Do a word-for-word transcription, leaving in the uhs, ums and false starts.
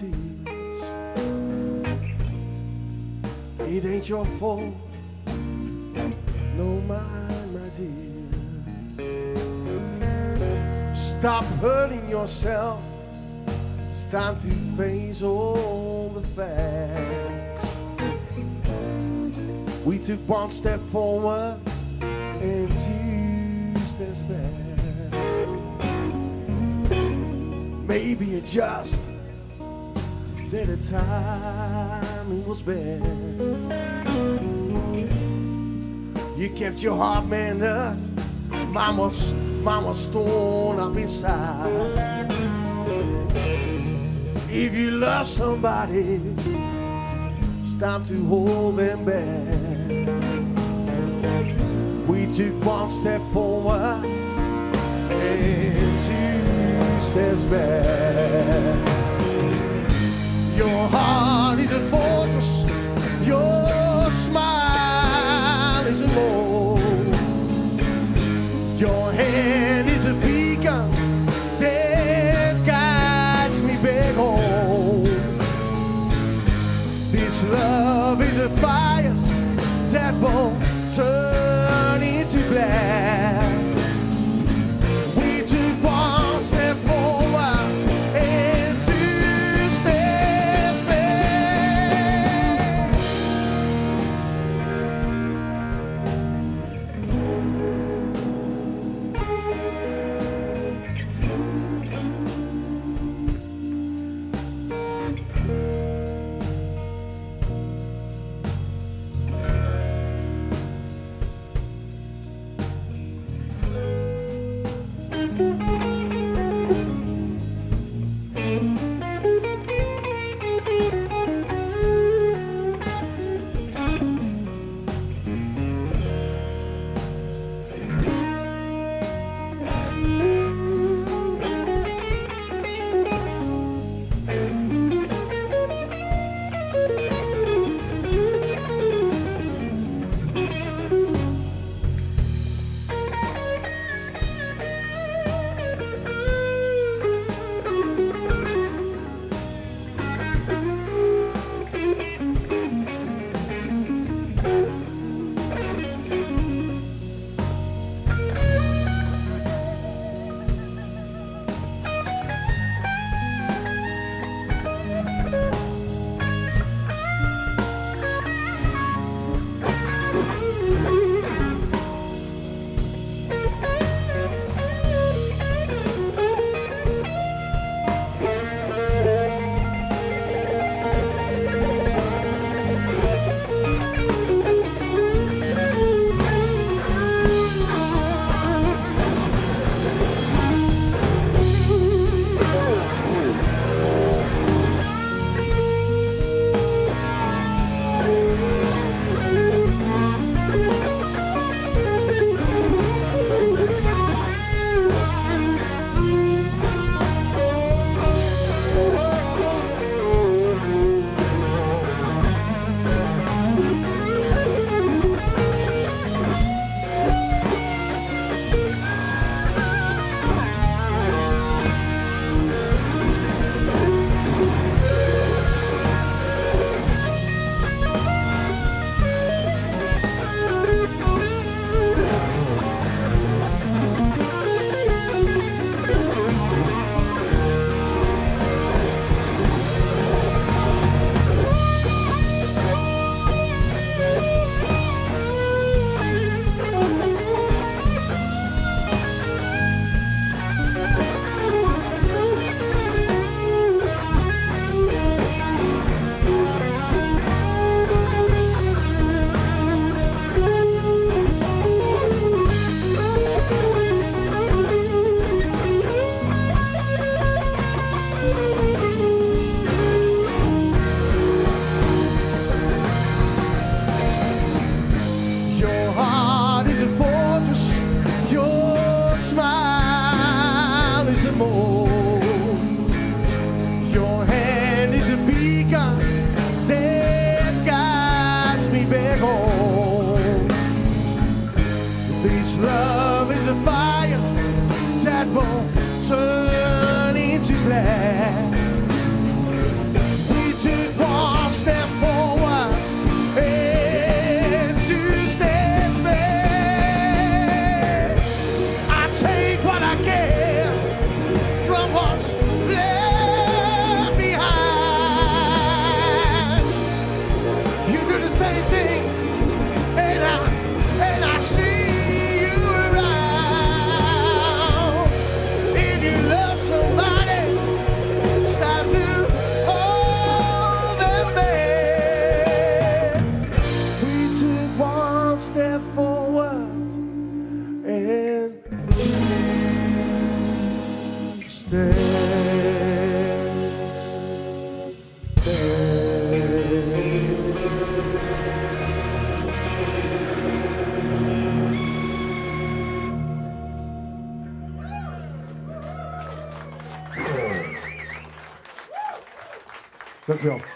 penalties. It ain't your fault, no mine, my dear. Stop hurting yourself, it's time to face all the facts. We took one step forward and two steps back. Maybe you just did a time it was bad. You kept your heart mended, mama's, mama's stone up inside. If you love somebody, it's time to hold them back. We took one step forward and two steps back. Your heart is a fortress, your smile is a bow, your hand is a beacon that guides me back home. This love is a fire that won't turn into black. This love is a fire that won't turn into black. Good job.